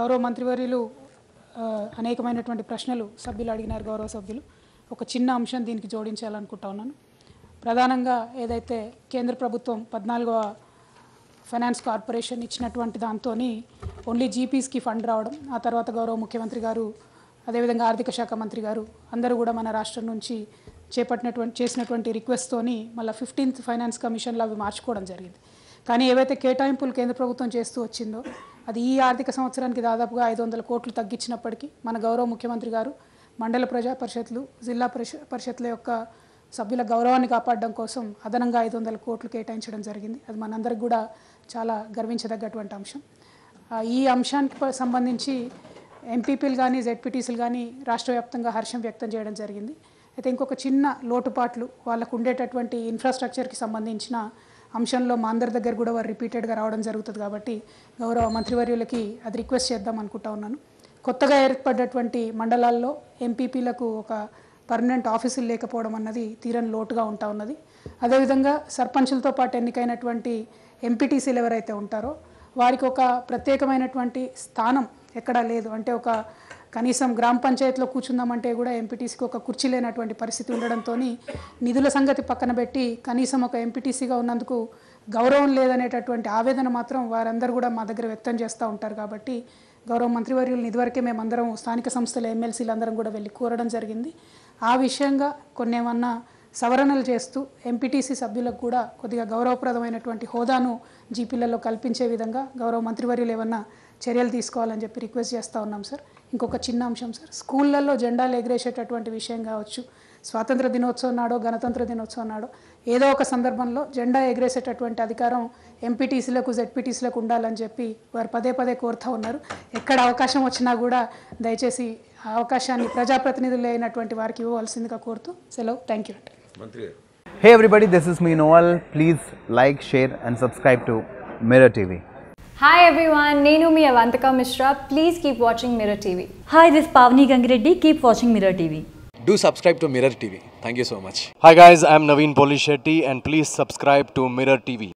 గౌరవ మంత్రివర్యులు అనేకమైనటువంటి ప్రశ్నలు సభ్యులు అడిగినారు. గౌరవ సభ్యులు ఒక చిన్న అంశం దీనికి జోడించాలనుకుంటా ఉన్నాను. ప్రధానంగా ఏదైతే కేంద్ర ప్రభుత్వం 14వ ఫైనాన్స్ కార్పొరేషన్ ఇచ్చినటువంటి దాంతో ఓన్లీ జీపీస్కి ఫండ్ రావడం, ఆ తర్వాత గౌరవ ముఖ్యమంత్రి గారు అదేవిధంగా ఆర్థిక శాఖ మంత్రి గారు అందరూ కూడా మన రాష్ట్రం నుంచి చేసినటువంటి రిక్వెస్ట్తోని మళ్ళీ 15th ఫైనాన్స్ కమిషన్లో అవి మార్చుకోవడం జరిగింది. కానీ ఏవైతే కేటాయింపులు కేంద్ర ప్రభుత్వం చేస్తూ వచ్చిందో అది ఈ ఆర్థిక సంవత్సరానికి దాదాపుగా 500 కోట్లు తగ్గించినప్పటికీ మన గౌరవ ముఖ్యమంత్రి గారు మండల ప్రజా పరిషత్లు, జిల్లా పరిషత్ల యొక్క సభ్యుల గౌరవాన్ని కాపాడడం కోసం అదనంగా 500 కోట్లు కేటాయించడం జరిగింది. అది మనందరికి కూడా చాలా గర్వించదగ్గటువంటి అంశం. ఈ అంశానికి సంబంధించి ఎంపీపీలు కానీ జెడ్పీటీసీలు కానీ రాష్ట్ర వ్యాప్తంగా హర్షం వ్యక్తం చేయడం జరిగింది. అయితే ఇంకొక చిన్న లోటుపాట్లు వాళ్ళకు ఉండేటటువంటి ఇన్ఫ్రాస్ట్రక్చర్కి సంబంధించిన అంశంలో మా అందరి దగ్గర కూడా వారు రిపీటెడ్గా రావడం జరుగుతుంది. కాబట్టి గౌరవ మంత్రివర్యులకి అది రిక్వెస్ట్ చేద్దాం అనుకుంటా ఉన్నాను. కొత్తగా ఏర్పడ్డటువంటి మండలాల్లో ఎంపీపీలకు ఒక పర్మనెంట్ ఆఫీసులు లేకపోవడం అన్నది తీరని లోటుగా ఉంటా ఉన్నది. అదేవిధంగా సర్పంచులతో పాటు ఎన్నికైనటువంటి ఎంపీటీసీలు ఎవరైతే ఉంటారో వారికి ఒక ప్రత్యేకమైనటువంటి స్థానం ఎక్కడా లేదు. అంటే ఒక కనీసం గ్రామ పంచాయతీలో కూర్చుందామంటే కూడా ఎంపీటీసీకి ఒక కుర్చీ లేనటువంటి పరిస్థితి ఉండడంతో నిధుల సంగతి పక్కన పెట్టి కనీసం ఒక ఎంపీటీసీగా ఉన్నందుకు గౌరవం లేదనేటటువంటి ఆవేదన మాత్రం వారందరూ కూడా మా దగ్గర వ్యక్తం చేస్తూ ఉంటారు. కాబట్టి గౌరవ మంత్రివర్యులను ఇదివరకే మేమందరం స్థానిక సంస్థల ఎమ్మెల్సీలందరం కూడా వెళ్ళి కోరడం జరిగింది. ఆ విషయంగా కొన్నేమన్నా సవరణలు చేస్తూ ఎంపీటీసీ సభ్యులకు కూడా కొద్దిగా గౌరవప్రదమైనటువంటి హోదాను జీపీలలో కల్పించే విధంగా గౌరవ మంత్రివర్యులు ఏమన్నా చర్యలు తీసుకోవాలని చెప్పి రిక్వెస్ట్ చేస్తూ ఉన్నాం సార్. ఇంకొక చిన్న అంశం సార్, స్కూళ్ళల్లో జెండాలు ఎగరేసేటటువంటి విషయం కావచ్చు, స్వాతంత్ర దినోత్సవం నాడో గణతంత్ర దినోత్సవం నాడో ఏదో ఒక సందర్భంలో జెండా ఎగరేసేటటువంటి అధికారం ఎంపీటీసీలకు జెడ్పీటీసీలకు ఉండాలని చెప్పి వారు పదే పదే కోరుతూ ఉన్నారు. ఎక్కడ అవకాశం వచ్చినా కూడా దయచేసి ఆ అవకాశాన్ని ప్రజాప్రతినిధులు అయినటువంటి వారికి ఇవ్వవలసిందిగా కోరుతూ సెలవు. థ్యాంక్ యూ మంత్రి. Hey everybody, this is me novel. Please like, share and subscribe to Mirror TV. Hi everyone, Nenumi Avantaka Mishra. Please keep watching Mirror TV. Hi, this is Pavani Gangridi. Keep watching Mirror TV. Do subscribe to Mirror TV. Thank you so much. Hi guys, I am Naveen Polishetty and please subscribe to Mirror TV.